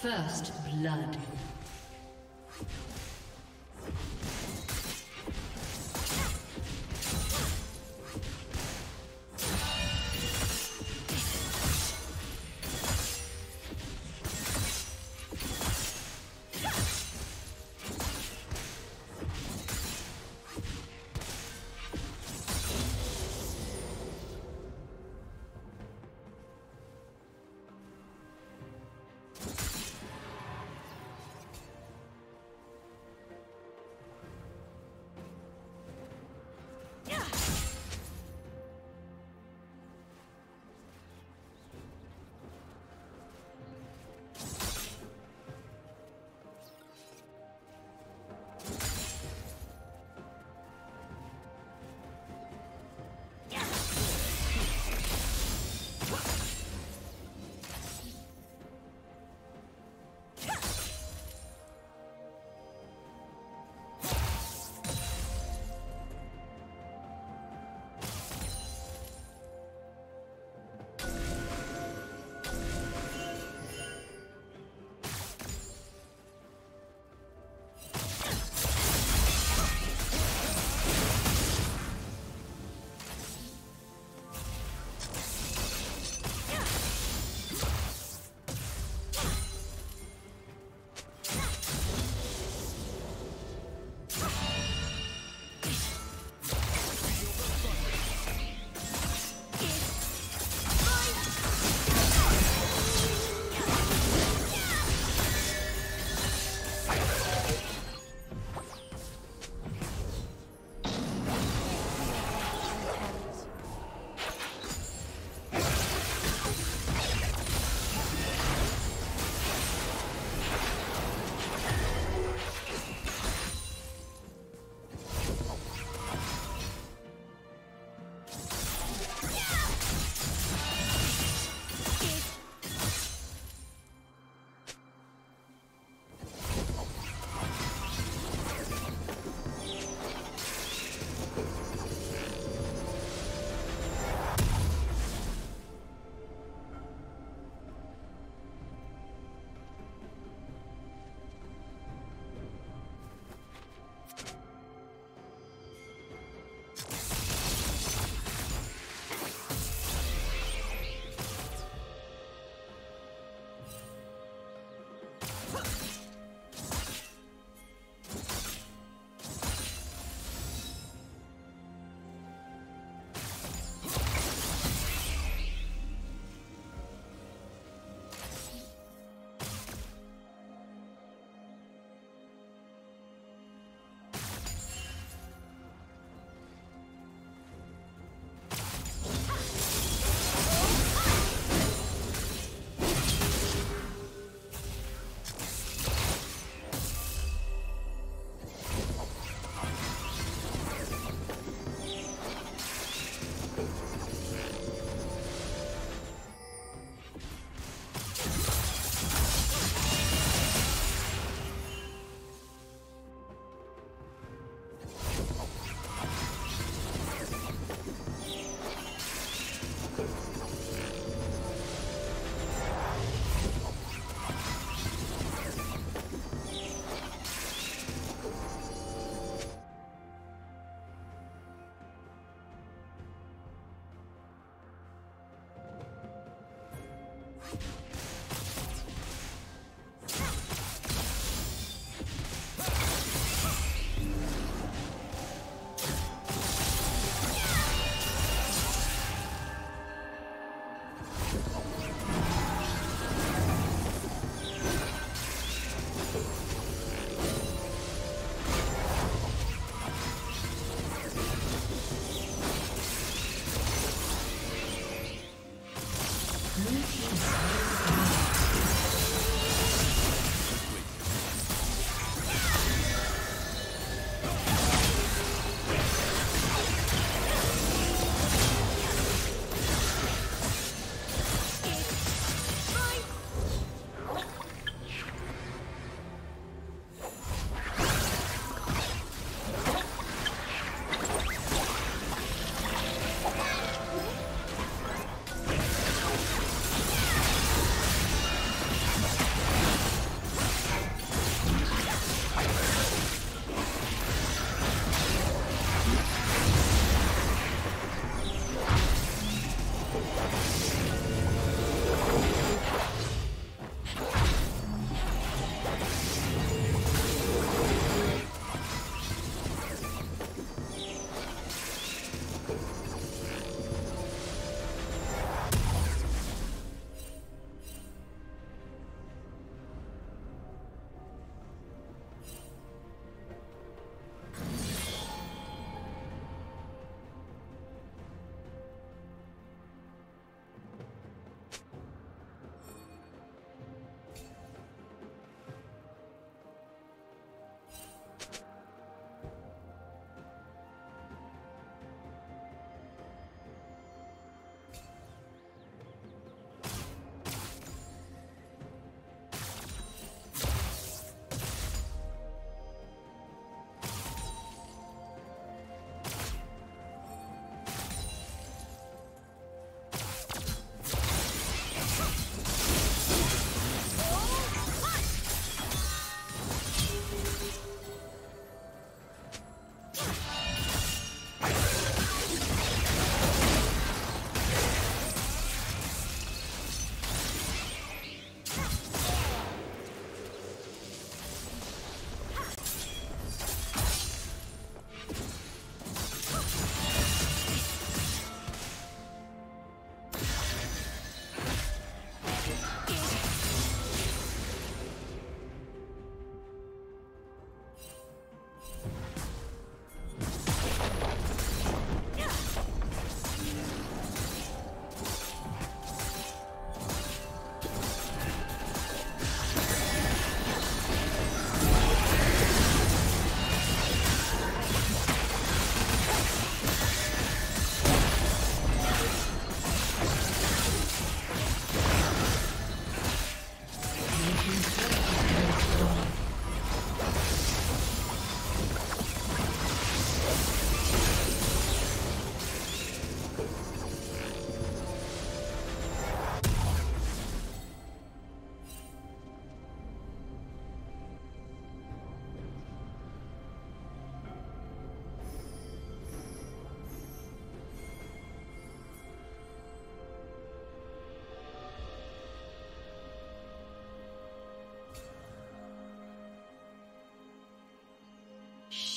First blood.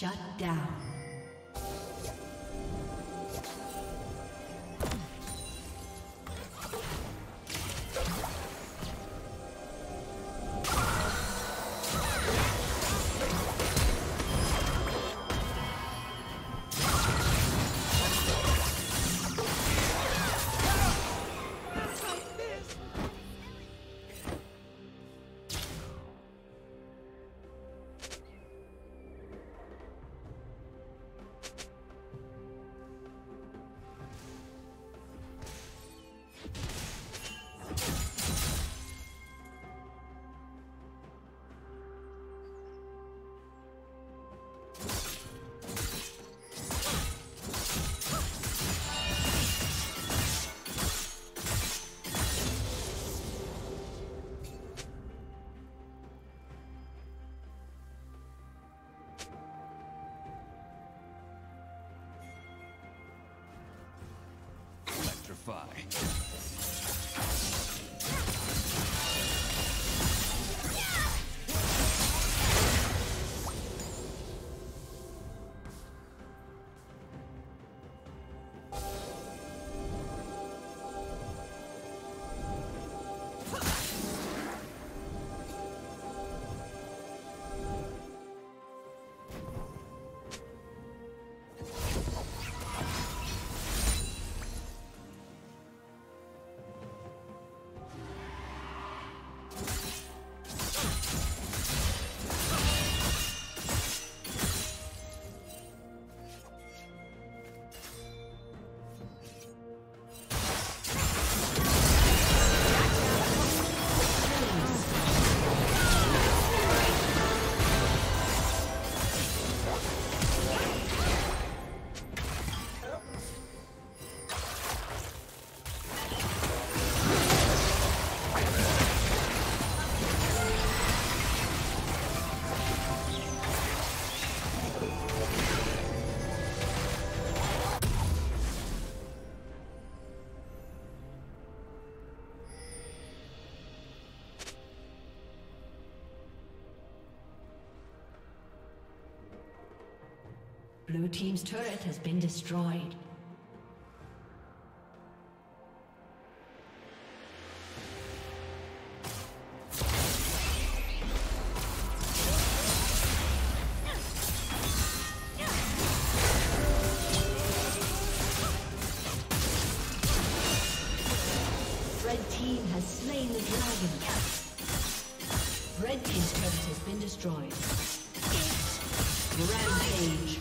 Shut down. Electrify. Blue team's turret has been destroyed. Red team has slain the dragon. Red team's turret has been destroyed. Rampage.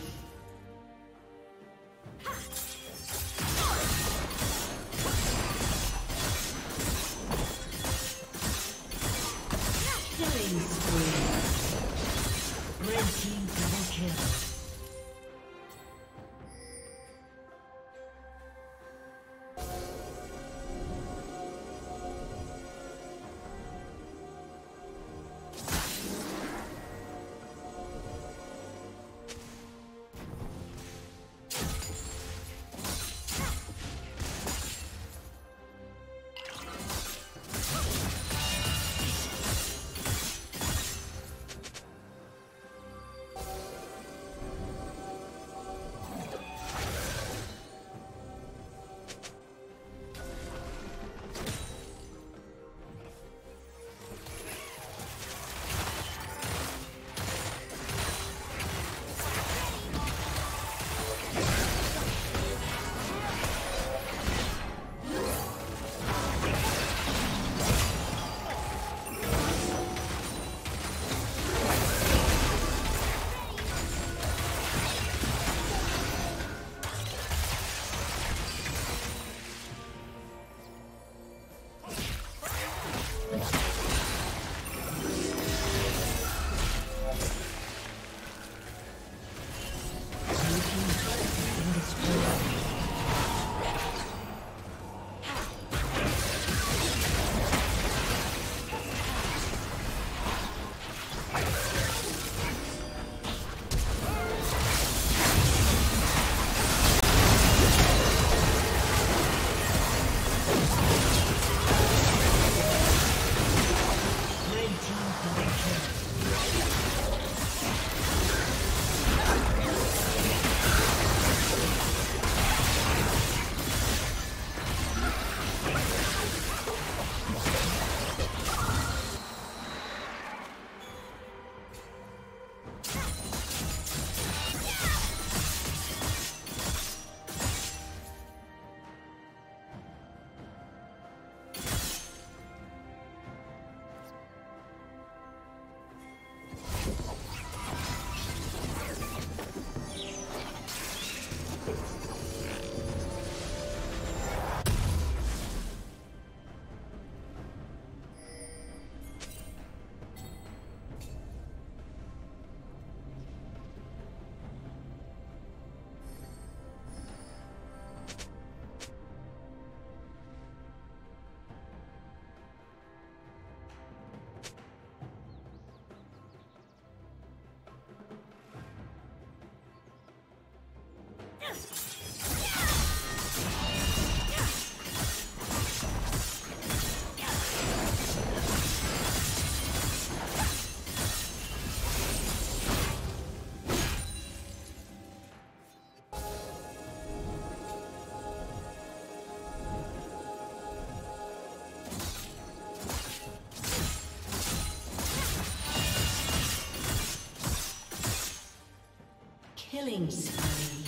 Killing spree.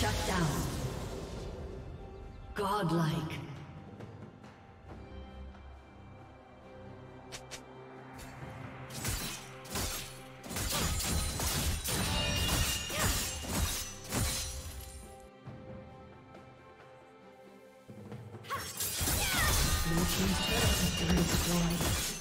Shut down. Godlike. Your team's turret has been destroyed.